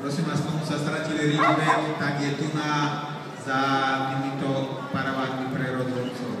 Prosím vás, komu sa stratili ryby, tak je tu na za týmito paravánmi prírodníkov.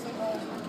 Thank you.